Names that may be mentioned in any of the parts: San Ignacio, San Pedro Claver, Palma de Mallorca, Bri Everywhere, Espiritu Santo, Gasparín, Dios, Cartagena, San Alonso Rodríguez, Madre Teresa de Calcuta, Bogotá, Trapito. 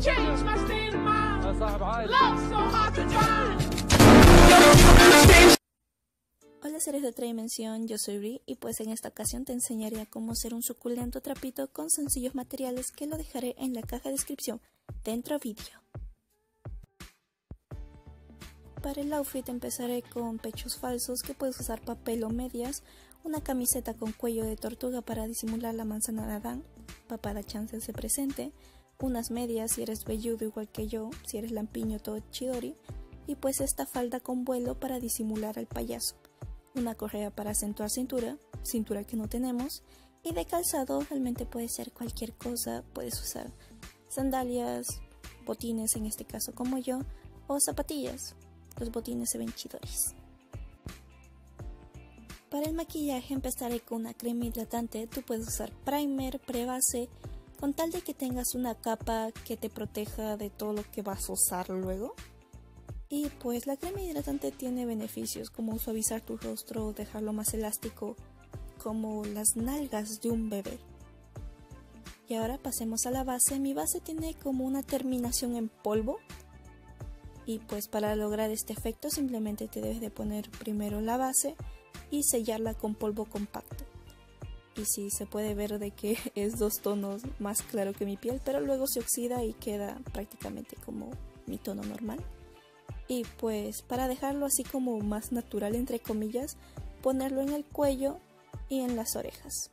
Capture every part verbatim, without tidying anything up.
change my state of mind. Love so hard to find. Hola seres de otra dimensión, yo soy Bri y pues en esta ocasión te enseñaré a cómo hacer un suculento trapito con sencillos materiales que lo dejaré en la caja de descripción dentro vídeo. Para el outfit empezaré con pechos falsos que puedes usar papel o medias, una camiseta con cuello de tortuga para disimular la manzana de Adán, papada chance se presente, unas medias si eres velludo igual que yo, si eres lampiño todo chidori, y pues esta falda con vuelo para disimular al payaso, una correa para acentuar cintura, cintura que no tenemos, y de calzado realmente puede ser cualquier cosa, puedes usar sandalias, botines en este caso como yo, o zapatillas, los botines se ven chidores. Para el maquillaje empezaré con una crema hidratante, tú puedes usar primer, prebase, con tal de que tengas una capa que te proteja de todo lo que vas a usar luego. Y pues la crema hidratante tiene beneficios como suavizar tu rostro, dejarlo más elástico, como las nalgas de un bebé. Y ahora pasemos a la base, mi base tiene como una terminación en polvo. Y pues para lograr este efecto simplemente te debes de poner primero la base y sellarla con polvo compacto. Y sí, se puede ver de que es dos tonos más claro que mi piel, pero luego se oxida y queda prácticamente como mi tono normal. Y pues para dejarlo así como más natural entre comillas, ponerlo en el cuello y en las orejas.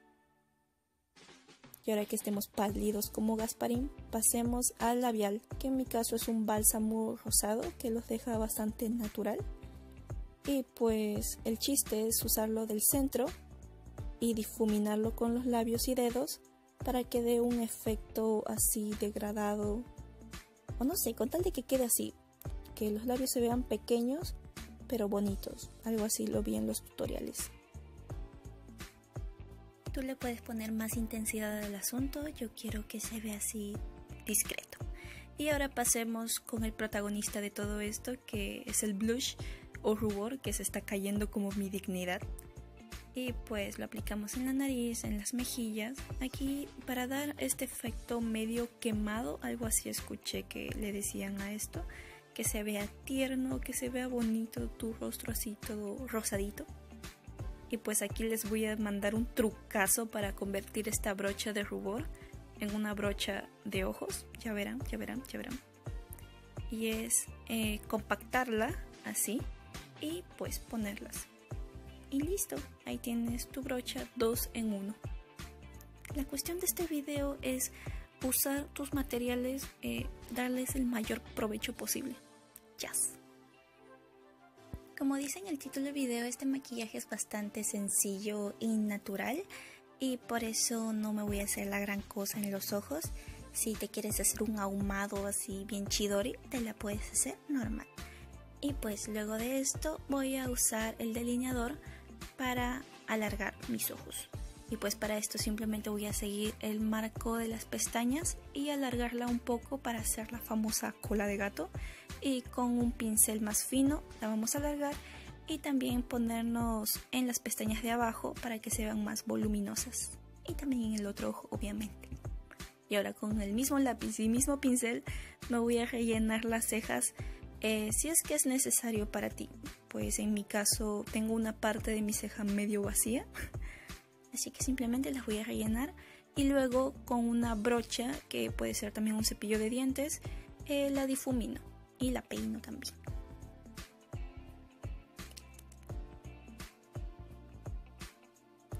Y ahora que estemos pálidos como Gasparín, pasemos al labial, que en mi caso es un bálsamo rosado que los deja bastante natural. Y pues el chiste es usarlo del centro y difuminarlo con los labios y dedos para que dé un efecto así degradado. O no sé, con tal de que quede así, que los labios se vean pequeños pero bonitos. Algo así lo vi en los tutoriales. Tú le puedes poner más intensidad al asunto, yo quiero que se vea así discreto. Y ahora pasemos con el protagonista de todo esto, que es el blush o rubor, que se está cayendo como mi dignidad. Y pues lo aplicamos en la nariz, en las mejillas, aquí para dar este efecto medio quemado, algo así escuché que le decían a esto, que se vea tierno, que se vea bonito tu rostro así todo rosadito. Y pues aquí les voy a mandar un trucazo para convertir esta brocha de rubor en una brocha de ojos. Ya verán, ya verán, ya verán. Y es eh, compactarla así y pues ponerlas. Y listo, ahí tienes tu brocha dos en uno. La cuestión de este video es usar tus materiales, eh, darles el mayor provecho posible. Yes. Como dice en el título del video, este maquillaje es bastante sencillo y natural y por eso no me voy a hacer la gran cosa en los ojos. Si te quieres hacer un ahumado así bien chidori, te la puedes hacer normal. Y pues luego de esto voy a usar el delineador para alargar mis ojos. Y pues para esto simplemente voy a seguir el marco de las pestañas y alargarla un poco para hacer la famosa cola de gato. Y con un pincel más fino la vamos a alargar y también ponernos en las pestañas de abajo para que se vean más voluminosas. Y también en el otro ojo, obviamente. Y ahora con el mismo lápiz y mismo pincel me voy a rellenar las cejas eh, si es que es necesario para ti. Pues en mi caso tengo una parte de mi ceja medio vacía. Así que simplemente las voy a rellenar y luego con una brocha, que puede ser también un cepillo de dientes, eh, la difumino y la peino también.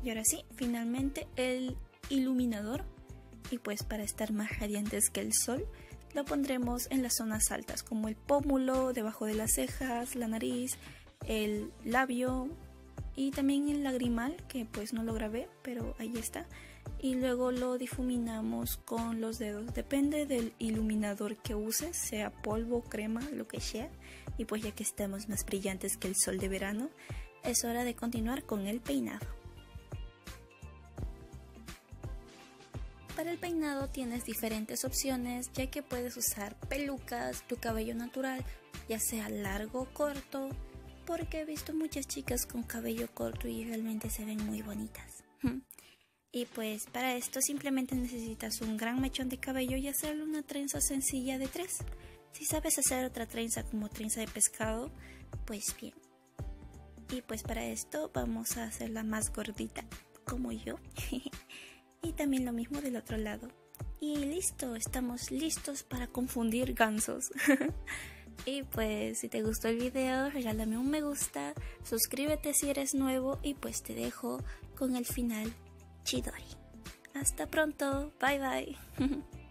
Y ahora sí, finalmente el iluminador, y pues para estar más radiantes que el sol, lo pondremos en las zonas altas, como el pómulo, debajo de las cejas, la nariz, el labio, y también el lagrimal, que pues no lo grabé, pero ahí está. Y luego lo difuminamos con los dedos. Depende del iluminador que uses, sea polvo, crema, lo que sea. Y pues ya que estamos más brillantes que el sol de verano, es hora de continuar con el peinado. Para el peinado tienes diferentes opciones, ya que puedes usar pelucas, tu cabello natural, ya sea largo o corto, porque he visto muchas chicas con cabello corto y realmente se ven muy bonitas. Y pues para esto simplemente necesitas un gran mechón de cabello y hacerle una trenza sencilla de tres. Si sabes hacer otra trenza como trenza de pescado, pues bien. Y pues para esto vamos a hacerla más gordita, como yo. Y también lo mismo del otro lado. Y listo, estamos listos para confundir gansos. Y pues si te gustó el video, regálame un me gusta, suscríbete si eres nuevo y pues te dejo con el final chidori. Hasta pronto, bye bye.